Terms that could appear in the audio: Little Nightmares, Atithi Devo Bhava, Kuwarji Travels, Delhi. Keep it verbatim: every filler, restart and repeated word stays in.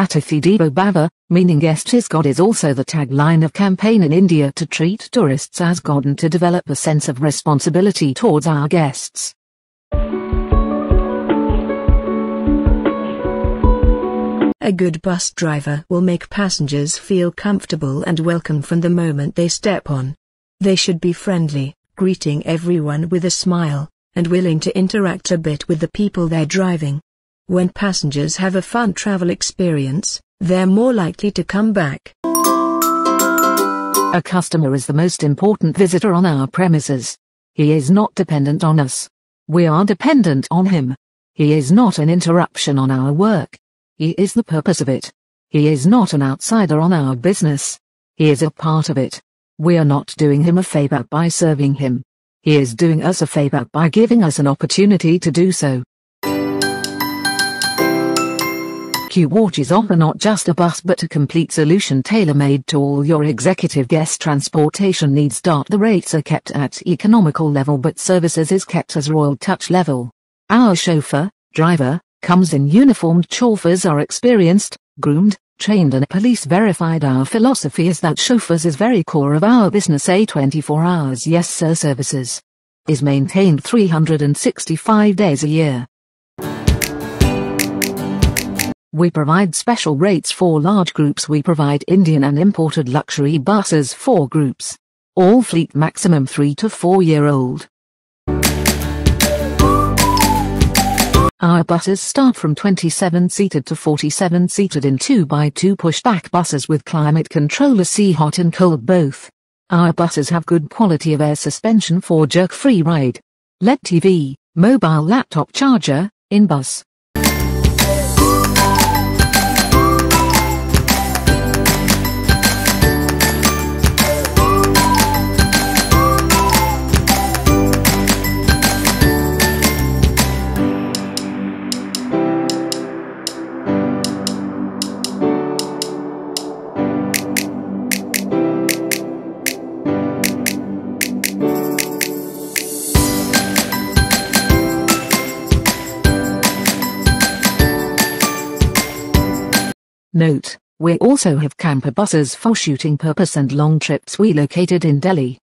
Atithi Devo Bhava, meaning guest is God, is also the tagline of campaign in India to treat tourists as God and to develop a sense of responsibility towards our guests. A good bus driver will make passengers feel comfortable and welcome from the moment they step on. They should be friendly, greeting everyone with a smile, and willing to interact a bit with the people they're driving. When passengers have a fun travel experience, they're more likely to come back. A customer is the most important visitor on our premises. He is not dependent on us. We are dependent on him. He is not an interruption on our work. He is the purpose of it. He is not an outsider on our business. He is a part of it. We are not doing him a favor by serving him. He is doing us a favor by giving us an opportunity to do so. Kuwarji is often not just a bus but a complete solution tailor-made to all your executive guest transportation needs. The rates are kept at economical level but services is kept as royal touch level. Our chauffeur, driver, comes in uniformed. Chauffeurs are experienced, groomed, trained and police verified. Our philosophy is that chauffeurs is very core of our business. A twenty-four hours yes sir services is maintained three hundred sixty-five days a year. We provide special rates for large groups. We provide Indian and imported luxury buses for groups. All fleet maximum three to four year old. Our buses start from twenty-seven seated to forty-seven seated in two by two pushback buses with climate control, A C hot and cold both. Our buses have good quality of air suspension for jerk free ride. L E D T V, mobile laptop charger, in bus. Note, we also have camper buses for shooting purpose and long trips. We located in Delhi.